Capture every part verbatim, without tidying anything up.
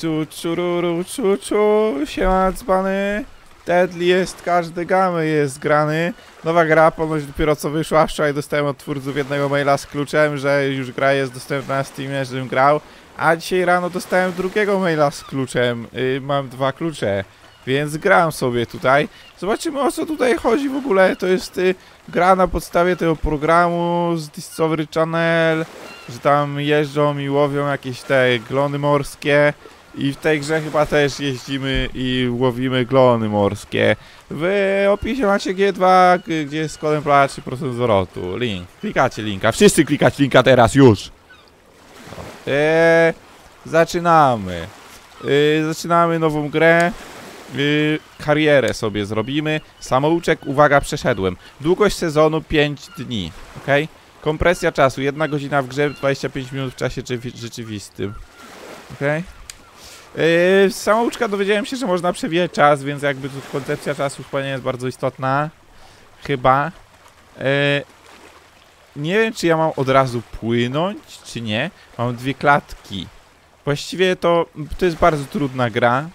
Czu, czururu, czu, czu, siema dzbany. Deadly jest, każdy gamy jest grany. Nowa gra ponoć dopiero co wyszła, wczoraj dostałem od twórców jednego maila z kluczem, że już gra jest dostępna na Steamie, żebym grał. A dzisiaj rano dostałem drugiego maila z kluczem, yy, mam dwa klucze, więc gram sobie tutaj. Zobaczymy, o co tutaj chodzi w ogóle, to jest yy, gra na podstawie tego programu z Discovery Channel, że tam jeżdżą i łowią jakieś te glony morskie. I w tej grze chyba też jeździmy i łowimy glony morskie. W opisie macie G dwa, gdzie jest kodem playa trzy procent zwrotu. Link. Klikacie linka. Wszyscy klikać linka teraz już. No. Eee, zaczynamy. Eee, zaczynamy nową grę. Eee, karierę sobie zrobimy. Samouczek, uwaga, przeszedłem. Długość sezonu pięć dni. Ok? Kompresja czasu. jedna godzina w grze, dwadzieścia pięć minut w czasie rzeczywistym. Ok? Yy, z samouczka dowiedziałem się, że można przewijać czas, więc jakby tu koncepcja czasu chyba nie jest bardzo istotna. Chyba. Yy, nie wiem, czy ja mam od razu płynąć, czy nie. Mam dwie klatki. Właściwie to, to jest bardzo trudna gra.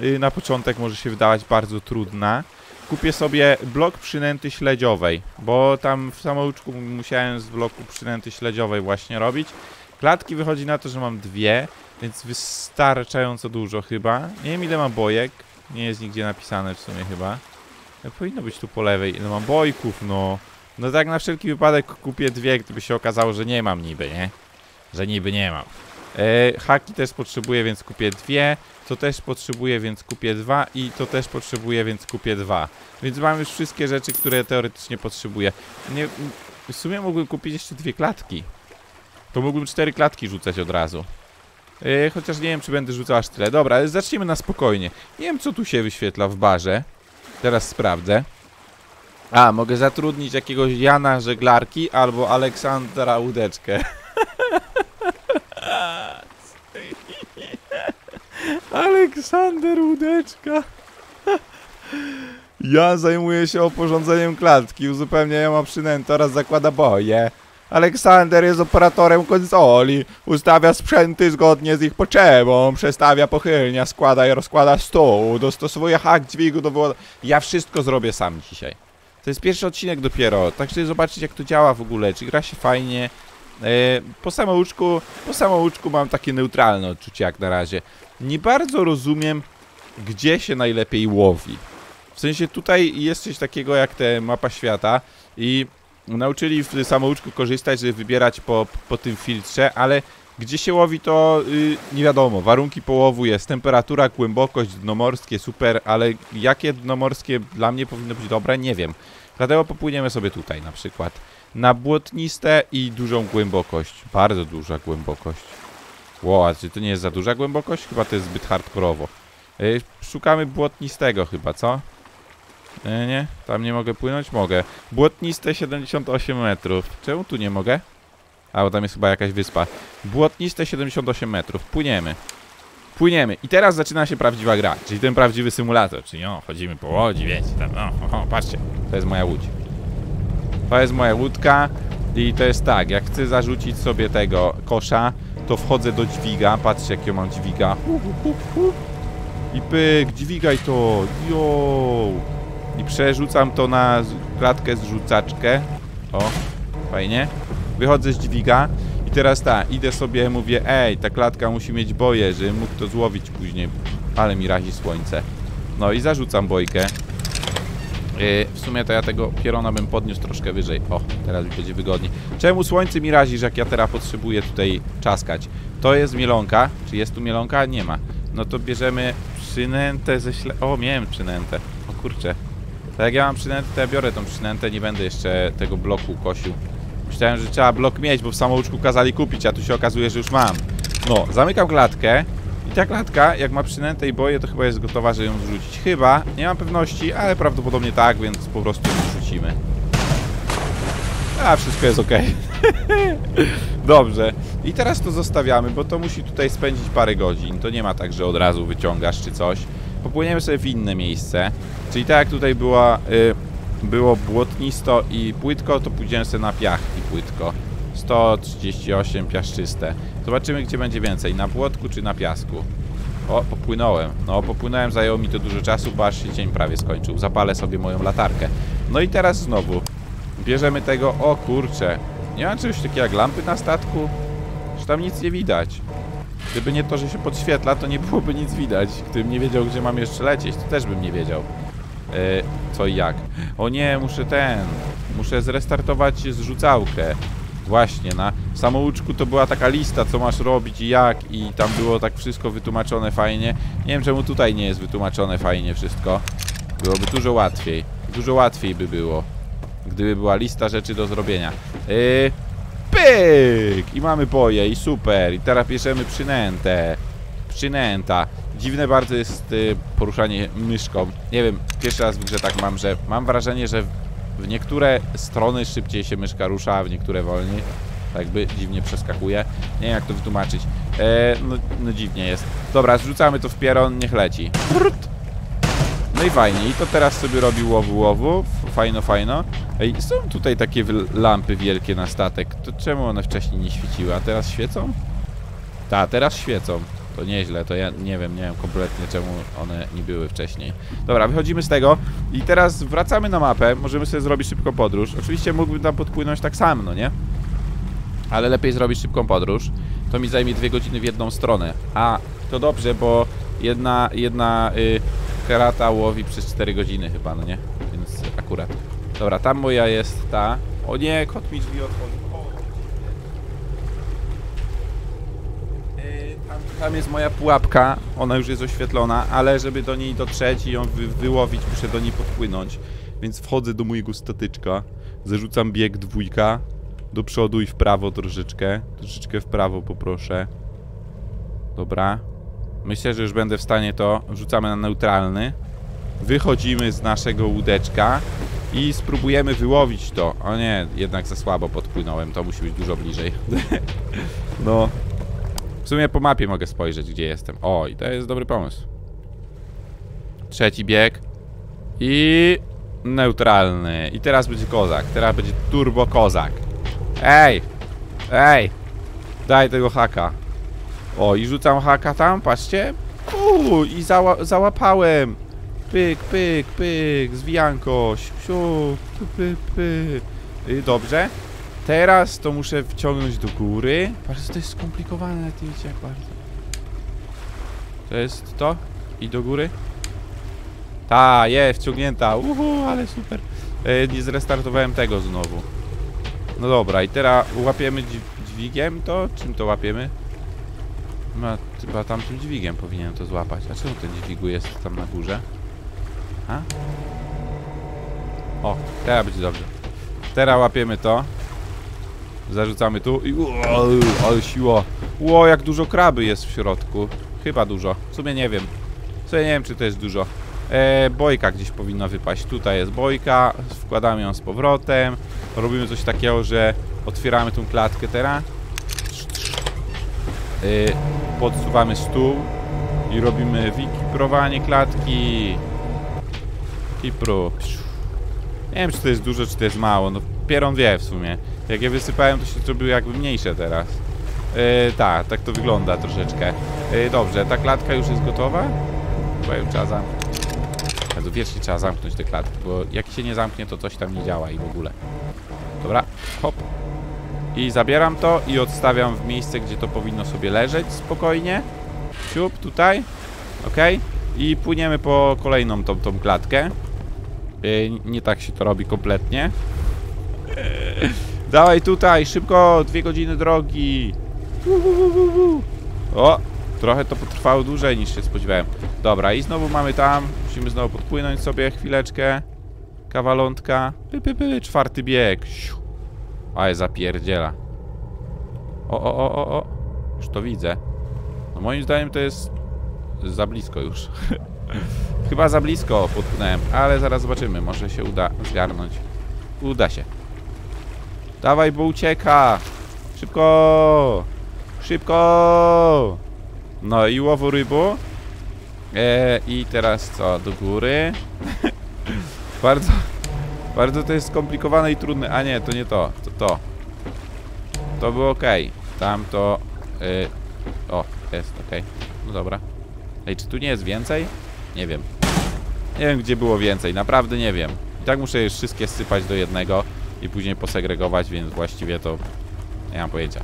Yy, na początek może się wydawać bardzo trudna. Kupię sobie blok przynęty śledziowej, bo tam w samouczku musiałem z bloku przynęty śledziowej właśnie robić. Klatki wychodzi na to, że mam dwie. Więc wystarczająco dużo chyba. Nie wiem, ile mam bojek. Nie jest nigdzie napisane w sumie chyba. Powinno być tu po lewej. Ile mam bojków, no. No tak na wszelki wypadek kupię dwie, gdyby się okazało, że nie mam niby, nie? Że niby nie mam. E, haki też potrzebuję, więc kupię dwie. To też potrzebuję, więc kupię dwa. I to też potrzebuję, więc kupię dwa. Więc mam już wszystkie rzeczy, które teoretycznie potrzebuję. Nie, w sumie mógłbym kupić jeszcze dwie klatki. To mógłbym cztery klatki rzucać od razu. Yy, chociaż nie wiem, czy będę rzucał aż tyle. Dobra, zaczniemy na spokojnie. Nie wiem, co tu się wyświetla w barze. Teraz sprawdzę. A, mogę zatrudnić jakiegoś Jana żeglarki albo Aleksandra łódeczkę. Aleksander łódeczka. Ja zajmuję się oporządzeniem klatki, uzupełnia ją o przynętę oraz zakłada boje. Aleksander jest operatorem konsoli, ustawia sprzęty zgodnie z ich potrzebą, przestawia, pochylnia, składa i rozkłada stół, dostosowuje hak dźwigu do wyładu. Ja wszystko zrobię sam dzisiaj. To jest pierwszy odcinek dopiero, tak żeby zobaczyć, jak to działa w ogóle, czy gra się fajnie. Yy, po samouczku, po samouczku mam takie neutralne odczucie jak na razie. Nie bardzo rozumiem, gdzie się najlepiej łowi. W sensie tutaj jest coś takiego jak te mapa świata i... Nauczyli w samouczku korzystać, żeby wybierać po, po tym filtrze, ale gdzie się łowi, to yy, nie wiadomo. Warunki połowu jest temperatura, głębokość, dno morskie, super, ale jakie dno morskie dla mnie powinno być dobre, nie wiem. Dlatego popłyniemy sobie tutaj na przykład. Na błotniste i dużą głębokość. Bardzo duża głębokość. Wow, czy to nie jest za duża głębokość? Chyba to jest zbyt hardkorowo. Yy, szukamy błotnistego chyba, co? Nie, nie, tam nie mogę płynąć? Mogę. Błotniste siedemdziesiąt osiem metrów. Czemu tu nie mogę? A, bo tam jest chyba jakaś wyspa. Błotniste siedemdziesiąt osiem metrów. Płyniemy. Płyniemy. I teraz zaczyna się prawdziwa gra, czyli ten prawdziwy symulator. Czyli o, chodzimy po łodzi, wiecie, tam, o, o, patrzcie. To jest moja łódź. To jest moja łódka. I to jest tak, jak chcę zarzucić sobie tego kosza, to wchodzę do dźwiga. Patrzcie, jakiego mam dźwiga. Hu, hu, hu, hu. I pyk, dźwigaj to. Jo. I przerzucam to na klatkę zrzucaczkę. O, fajnie. Wychodzę z dźwiga. I teraz tak, idę sobie, mówię, ej, ta klatka musi mieć boje, żebym mógł to złowić później. Ale mi razi słońce. No i zarzucam bojkę. Yy, w sumie to ja tego pierona bym podniósł troszkę wyżej. O, teraz mi będzie wygodniej. Czemu słońce mi razi, że jak ja teraz potrzebuję tutaj czaskać? To jest mielonka. Czy jest tu mielonka? Nie ma. No to bierzemy przynętę ze śle... O, miałem przynętę. O kurczę. Tak jak ja mam przynętę, to ja biorę tą przynętę, nie będę jeszcze tego bloku kosił. Myślałem, że trzeba blok mieć, bo w samouczku kazali kupić, a tu się okazuje, że już mam. No, zamykam klatkę i ta klatka, jak ma przynętę i boję, to chyba jest gotowa, żeby ją wrzucić. Chyba, nie mam pewności, ale prawdopodobnie tak, więc po prostu ją wrzucimy. A, wszystko jest ok. Dobrze. I teraz to zostawiamy, bo to musi tutaj spędzić parę godzin. To nie ma tak, że od razu wyciągasz czy coś. Popłyniemy sobie w inne miejsce. Czyli tak jak tutaj była, y, było błotnisto i płytko, to pójdziemy sobie na piach i płytko. sto trzydzieści osiem piaszczyste. Zobaczymy, gdzie będzie więcej, na błotku czy na piasku. O, popłynąłem. No, popłynąłem, zajęło mi to dużo czasu, bo aż się dzień prawie skończył. Zapalę sobie moją latarkę. No i teraz znowu bierzemy tego... O kurcze. Nie ma czegoś takiego jak lampy na statku? Że tam nic nie widać. Gdyby nie to, że się podświetla, to nie byłoby nic widać. Gdybym nie wiedział, gdzie mam jeszcze lecieć, to też bym nie wiedział. Yy, co i jak. O nie, muszę ten... Muszę zrestartować zrzucałkę. Właśnie, na samouczku to była taka lista, co masz robić i jak, i tam było tak wszystko wytłumaczone fajnie. Nie wiem, czemu tutaj nie jest wytłumaczone fajnie wszystko. Byłoby dużo łatwiej. Dużo łatwiej by było, gdyby była lista rzeczy do zrobienia. Yy, pyk! I mamy boje, i super. I teraz bierzemy przynętę. Przynęta. Dziwne bardzo jest yy, poruszanie myszką. Nie wiem, pierwszy raz w grze tak mam, że mam wrażenie, że... W niektóre strony szybciej się myszka rusza, a w niektóre wolniej. Tak jakby dziwnie przeskakuje. Nie wiem, jak to wytłumaczyć. Eee, no, no dziwnie jest. Dobra, zrzucamy to w pieron, niech leci. No i fajnie. I to teraz sobie robi łowu, łowu. Fajno, fajno. Ej, są tutaj takie lampy wielkie na statek. To czemu one wcześniej nie świeciły? A teraz świecą? Ta, teraz świecą. To nieźle, to ja nie wiem, nie wiem kompletnie, czemu one nie były wcześniej. Dobra, wychodzimy z tego i teraz wracamy na mapę, możemy sobie zrobić szybką podróż. Oczywiście mógłbym tam podpłynąć tak samo, no nie? Ale lepiej zrobić szybką podróż. To mi zajmie dwie godziny w jedną stronę. A, to dobrze, bo jedna, jedna y, karata łowi przez cztery godziny chyba, no nie? Więc akurat. Dobra, tam moja jest ta... O nie, kot mi drzwi otworzył. Tam jest moja pułapka, ona już jest oświetlona, ale żeby do niej dotrzeć i ją wy wyłowić, muszę do niej podpłynąć. Więc wchodzę do mojego statyczka, zarzucam bieg dwójka, do przodu i w prawo troszeczkę, troszeczkę w prawo poproszę. Dobra, myślę, że już będę w stanie to, wrzucamy na neutralny. Wychodzimy z naszego łódeczka i spróbujemy wyłowić to. O nie, jednak za słabo podpłynąłem, to musi być dużo bliżej. No... W sumie po mapie mogę spojrzeć, gdzie jestem. O, i to jest dobry pomysł. Trzeci bieg. I... neutralny. I teraz będzie kozak. Teraz będzie turbo kozak. Ej! Ej! Daj tego haka. O, i rzucam haka tam, patrzcie. Uuu, i zała załapałem. Pyk, pyk, pyk. Zwijanko. Siu, py, py, py. Dobrze. Teraz to muszę wciągnąć do góry. Bardzo to jest skomplikowane, ty wiecie jak bardzo. To jest to? I do góry? Ta, jest wciągnięta. Uhu, ale super. E, nie zrestartowałem tego znowu. No dobra, i teraz łapiemy dźwigiem to? Czym to łapiemy? No, chyba tamtym dźwigiem powinienem to złapać. A czemu ten dźwigu jest tam na górze? A? O, teraz będzie dobrze. Teraz łapiemy to. Zarzucamy tu i ale siła. Ło, jak dużo kraby jest w środku. Chyba dużo. W sumie nie wiem. W sumie nie wiem, czy to jest dużo. E, bojka gdzieś powinna wypaść. Tutaj jest bojka. Wkładamy ją z powrotem. Robimy coś takiego, że otwieramy tą klatkę teraz. E, podsuwamy stół i robimy wykiprowanie klatki. Kipru. Nie wiem, czy to jest dużo, czy to jest mało. No, pieron wie w sumie. Jak je wysypałem, to się zrobiły jakby mniejsze teraz. Yy, tak, tak to wygląda troszeczkę. Yy, dobrze, ta klatka już jest gotowa? Chyba ją trzeba zamknąć. Bardzo wiecznie trzeba zamknąć te klatki, bo jak się nie zamknie, to coś tam nie działa i w ogóle. Dobra, hop. I zabieram to i odstawiam w miejsce, gdzie to powinno sobie leżeć spokojnie. Ciup, tutaj. Ok. I płyniemy po kolejną tą, tą klatkę. Yy, nie tak się to robi kompletnie. Yy. Dawaj tutaj, szybko, dwie godziny drogi. Uhuhuhu. O, trochę to potrwało dłużej niż się spodziewałem. Dobra, i znowu mamy tam. Musimy znowu podpłynąć sobie chwileczkę. Kawalątka. Py, py, py, czwarty bieg. Ale zapierdziela. O, o, o, o, o. Już to widzę. No moim zdaniem to jest za blisko już. Chyba za blisko podpłynąłem, ale zaraz zobaczymy. Może się uda zgarnąć. Uda się. Dawaj, bo ucieka! Szybko! Szybko! No i łowu rybu. Eee, i teraz co? Do góry. Bardzo... Bardzo to jest skomplikowane i trudne. A nie, to nie to. To to. To było okej. Okay. Tam to... Yy, o, jest okej. Okay. No dobra. Ej, czy tu nie jest więcej? Nie wiem. Nie wiem, gdzie było więcej, naprawdę nie wiem. I tak muszę je wszystkie sypać do jednego i później posegregować, więc właściwie to nie mam pojęcia.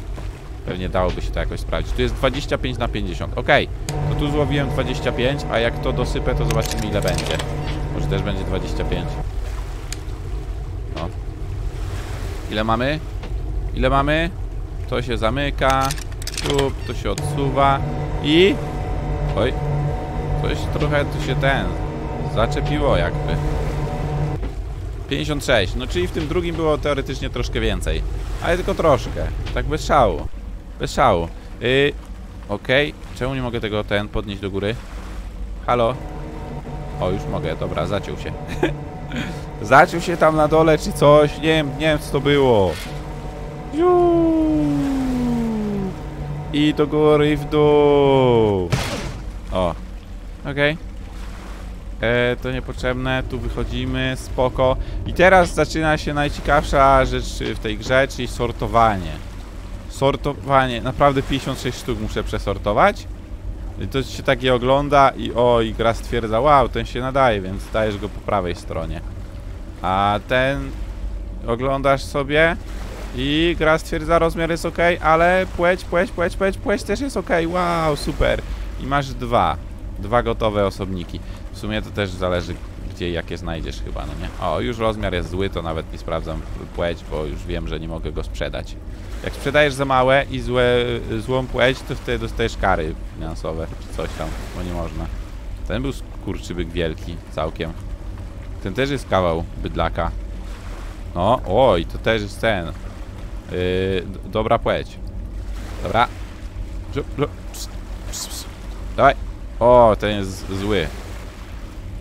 Pewnie dałoby się to jakoś sprawdzić. Tu jest dwadzieścia pięć na pięćdziesiąt. Okej, to tu złowiłem dwadzieścia pięć, a jak to dosypę, to zobaczymy, ile będzie. Może też będzie dwadzieścia pięć. No. Ile mamy? Ile mamy? To się zamyka. Tu, to się odsuwa. I... Oj. Coś trochę tu się ten... Zaczepiło jakby. pięćdziesiąt sześć. No czyli w tym drugim było teoretycznie troszkę więcej. Ale tylko troszkę. Tak bez szału. Bez szału. Yy, Okej. Okay. Czemu nie mogę tego ten podnieść do góry? Halo? O, już mogę. Dobra, zaciął się. Zaciął się tam na dole czy coś. Nie wiem, nie wiem co to było. I do góry i w dół. O. Okej. Okay. E, to niepotrzebne. Tu wychodzimy. Spoko. I teraz zaczyna się najciekawsza rzecz w tej grze, czyli sortowanie. Sortowanie. Naprawdę pięćdziesiąt sześć sztuk muszę przesortować. I to się takie ogląda i o, i gra stwierdza, wow, ten się nadaje, więc dajesz go po prawej stronie. A ten oglądasz sobie i gra stwierdza, rozmiar jest ok, ale płeć, płeć, płeć, płeć, płeć też jest ok, wow, super. I masz dwa, dwa gotowe osobniki. W sumie to też zależy, gdzie jakie znajdziesz chyba, no nie? O, już rozmiar jest zły, to nawet nie sprawdzam płeć, bo już wiem, że nie mogę go sprzedać. Jak sprzedajesz za małe i złe, złą płeć, to wtedy dostajesz kary finansowe, czy coś tam, bo nie można. Ten był skurczybyk wielki, całkiem. Ten też jest kawał bydlaka. No, oj, to też jest ten. Yy, dobra płeć. Dobra. Dawaj. O, ten jest zły.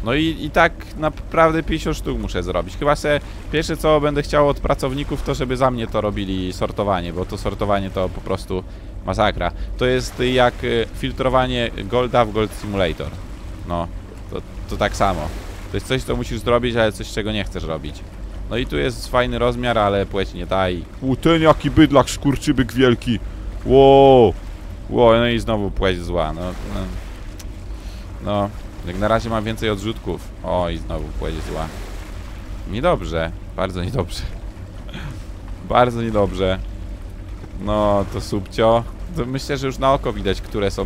No i, i tak naprawdę pięćdziesiąt sztuk muszę zrobić. Chyba se pierwsze co będę chciał od pracowników, to żeby za mnie to robili sortowanie, bo to sortowanie to po prostu masakra. To jest jak filtrowanie golda w Gold Simulator. No, to, to tak samo. To jest coś, co musisz zrobić, ale coś, czego nie chcesz robić. No i tu jest fajny rozmiar, ale płeć nie daj. U, ten jaki bydlak, skurczybyk wielki. Wow. Wow, no i znowu płeć zła. No, no. no. Jak na razie mam więcej odrzutków. O, i znowu płeć zła. Niedobrze. Bardzo niedobrze. Bardzo niedobrze. No, to subcio. To myślę, że już na oko widać, które są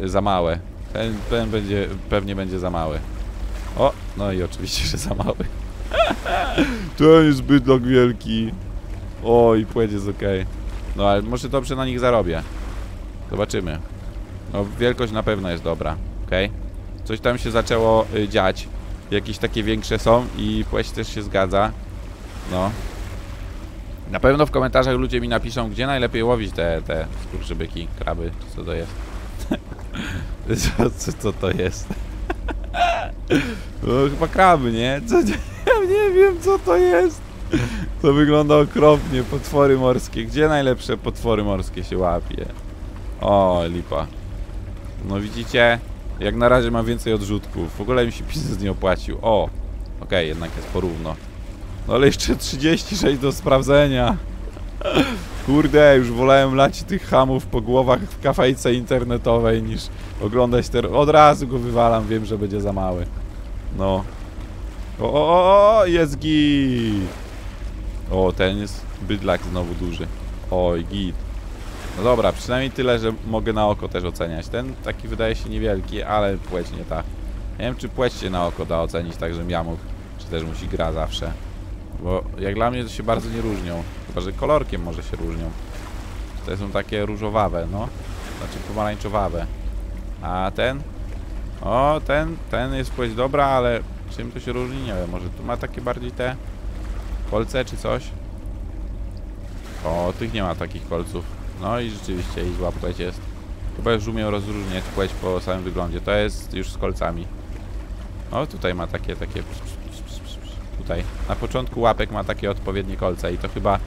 yy, za małe. Ten, ten będzie, pewnie będzie za mały. O, no i oczywiście, że za mały. To jest bydlak wielki. O, i płeć jest ok. No, ale może dobrze na nich zarobię. Zobaczymy. No, wielkość na pewno jest dobra. Okay. Coś tam się zaczęło y, dziać. Jakieś takie większe są i płeć też się zgadza. No. Na pewno w komentarzach ludzie mi napiszą, gdzie najlepiej łowić te, te skurczybyki, kraby, co to jest. co, co, co to jest? No, chyba kraby, nie? Co, nie, nie wiem, co to jest. To wygląda okropnie. Potwory morskie. Gdzie najlepsze potwory morskie się łapie? O, lipa. No widzicie? Jak na razie mam więcej odrzutków. W ogóle mi się biznes nie opłacił. O! Okej, okay, jednak jest porówno. No ale jeszcze trzydzieści sześć do sprawdzenia. Kurde, już wolałem lać tych hamów po głowach w kafejce internetowej niż oglądać ten... Od razu go wywalam, wiem, że będzie za mały. No. O, o, o, jest git! O, ten jest bydlak znowu duży. Oj, git. No dobra, przynajmniej tyle, że mogę na oko też oceniać. Ten taki wydaje się niewielki, ale płeć nie ta. Nie wiem, czy płeć się na oko da ocenić, tak żebym ja mógł, czy też musi gra zawsze. Bo jak dla mnie to się bardzo nie różnią. Chyba, że kolorkiem może się różnią. Te są takie różowawe, no. Znaczy pomarańczowawe. A ten? O, ten, ten jest płeć dobra, ale czym to się różni? Nie wiem, może tu ma takie bardziej te kolce czy coś? O, tych nie ma takich kolców. No i rzeczywiście, i zła płeć jest. Chyba już umiem rozróżniać płeć po samym wyglądzie. To jest już z kolcami. O, tutaj ma takie, takie... Tutaj. Na początku łapek ma takie odpowiednie kolce i to chyba...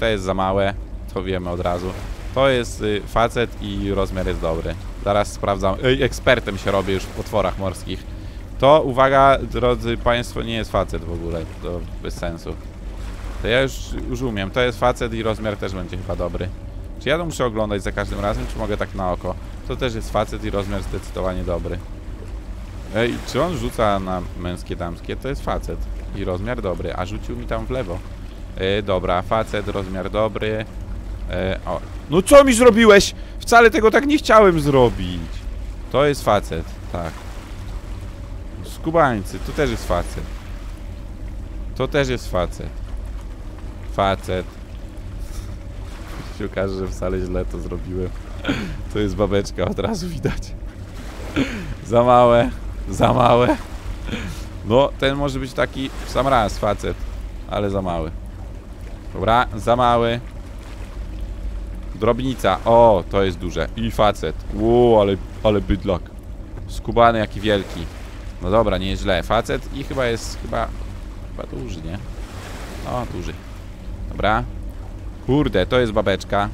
To jest za małe. To wiemy od razu. To jest facet i rozmiar jest dobry. Zaraz sprawdzam. Ej, ekspertem się robię już w potworach morskich. To, uwaga, drodzy państwo, nie jest facet w ogóle. To bez sensu. To ja już, już umiem. To jest facet i rozmiar też będzie chyba dobry. Czy ja to muszę oglądać za każdym razem, czy mogę tak na oko? To też jest facet i rozmiar zdecydowanie dobry. Ej, czy on rzuca na męskie, damskie? To jest facet i rozmiar dobry, a rzucił mi tam w lewo. Ej, dobra, facet, rozmiar dobry. Ej, o. No co mi zrobiłeś? Wcale tego tak nie chciałem zrobić. To jest facet, tak. Skubańcy, to też jest facet. To też jest facet. Facet. Się okaże, że wcale źle to zrobiłem. To jest babeczka, od razu widać. Za małe, za małe. No, ten może być taki w sam raz facet, ale za mały. Dobra, za mały. Drobnica, o, to jest duże. I facet, ło, ale, ale bydlak. Skubany, jaki wielki. No dobra, nie jest źle, facet i chyba jest, chyba, chyba duży, nie? O, duży. Dobra. Kurde, to jest babeczka.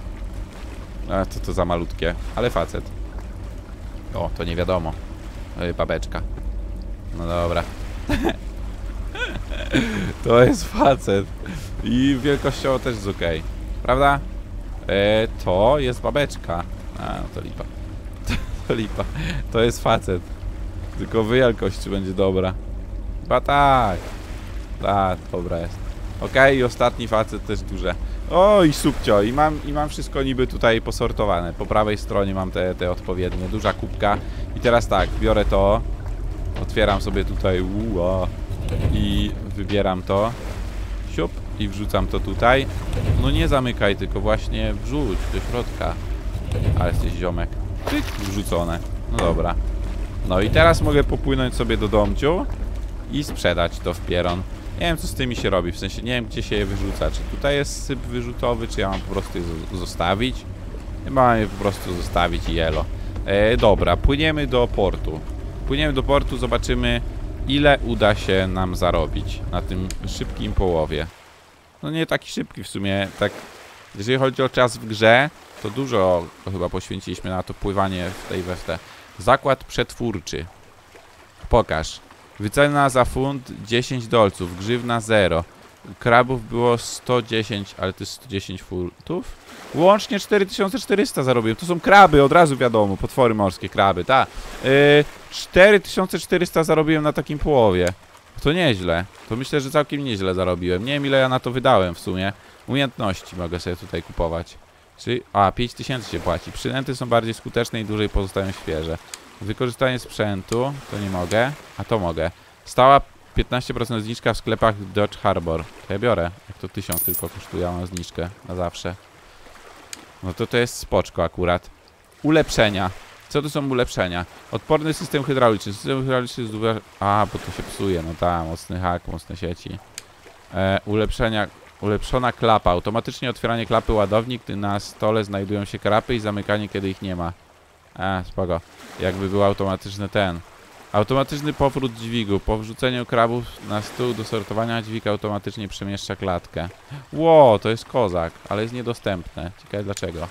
A, to to za malutkie, ale facet. O, to nie wiadomo. Ej, babeczka. No dobra. To jest facet. I wielkościowo też jest okej. Okay. Prawda? E, to jest babeczka. A, to lipa. To, to lipa. To jest facet. Tylko wielkość będzie dobra. Chyba tak. Tak, dobra jest. Okej, okay, i ostatni facet też duże. O, i subcio, i mam, i mam wszystko niby tutaj posortowane. Po prawej stronie mam te, te odpowiednie, duża kubka. I teraz tak, biorę to. Otwieram sobie tutaj, uo, i wybieram to. Siup, i wrzucam to tutaj. No nie zamykaj, tylko właśnie wrzuć do środka. Ale jesteś ziomek. Tyk, wrzucone. No dobra. No i teraz mogę popłynąć sobie do domciu i sprzedać to w pieron. Nie wiem, co z tymi się robi, w sensie nie wiem, gdzie się je wyrzuca. Czy tutaj jest syp wyrzutowy, czy ja mam po prostu je zostawić? Chyba mam je po prostu zostawić i elo. E, dobra, płyniemy do portu. Płyniemy do portu, zobaczymy, ile uda się nam zarobić na tym szybkim połowie. No nie taki szybki w sumie, tak. Jeżeli chodzi o czas w grze, to dużo to chyba poświęciliśmy na to pływanie w tej we w te. Zakład przetwórczy. Pokaż. Wycena za funt dziesięć dolców, grzywna zero. Krabów było sto dziesięć, ale to jest sto dziesięć funtów. Łącznie cztery tysiące czterysta zarobiłem. To są kraby, od razu wiadomo, potwory morskie, kraby, ta. Yy, cztery tysiące czterysta zarobiłem na takim połowie. To nieźle, to myślę, że całkiem nieźle zarobiłem. Nie wiem, ile ja na to wydałem w sumie. Umiejętności mogę sobie tutaj kupować. Czyli, a, pięć tysięcy się płaci. Przynęty są bardziej skuteczne i dłużej pozostają świeże. Wykorzystanie sprzętu, to nie mogę, a to mogę. Stała piętnaście procent zniżka w sklepach Dutch Harbor. To ja biorę, jak to tysiąc tylko kosztuje, mam zniżkę na zawsze. No to to jest spoczko akurat. Ulepszenia. Co to są ulepszenia? Odporny system hydrauliczny. System hydrauliczny jest... A, bo to się psuje, no ta, mocny hak, mocne sieci. E, ulepszenia... Ulepszona klapa. Automatycznie otwieranie klapy ładownik, gdy na stole znajdują się krapy i zamykanie, kiedy ich nie ma. A, spoko. Jakby był automatyczny ten. Automatyczny powrót dźwigu. Po wrzuceniu krabów na stół do sortowania dźwig automatycznie przemieszcza klatkę. Ło, to jest kozak, ale jest niedostępne. Ciekawe dlaczego.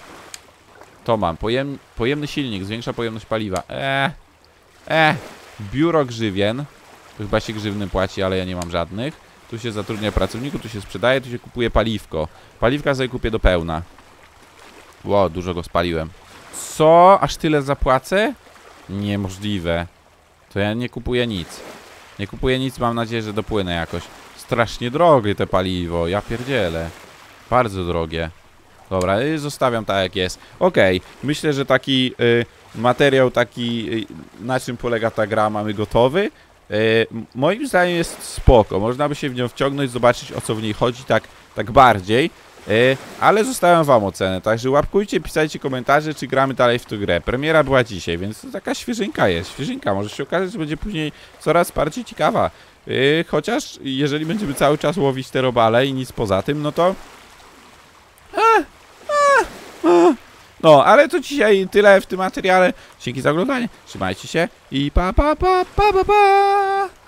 To mam. Pojem, pojemny silnik. Zwiększa pojemność paliwa. Eee. Eee. Biuro grzywien. Tu chyba się grzywny płaci, ale ja nie mam żadnych. Tu się zatrudnia pracowników, tu się sprzedaje, tu się kupuje paliwko. Paliwka sobie kupię do pełna. Ło, dużo go spaliłem. Co? Aż tyle zapłacę? Niemożliwe. To ja nie kupuję nic. Nie kupuję nic, mam nadzieję, że dopłynę jakoś. Strasznie drogie te paliwo, ja pierdzielę. Bardzo drogie. Dobra, zostawiam tak jak jest. Okej, okay. Myślę, że taki y, materiał taki, y, na czym polega ta gra, mamy gotowy. Y, moim zdaniem jest spoko, można by się w nią wciągnąć, zobaczyć, o co w niej chodzi tak, tak bardziej. Yy, ale zostawiam wam ocenę, także łapkujcie, pisajcie komentarze, czy gramy dalej w tę grę. Premiera była dzisiaj, więc to taka świeżynka jest, świeżynka, może się okazać, że będzie później coraz bardziej ciekawa. Yy, chociaż jeżeli będziemy cały czas łowić te robale i nic poza tym, no to... A, a, a. No, ale to dzisiaj tyle w tym materiale. Dzięki za oglądanie, trzymajcie się i pa pa pa pa pa pa!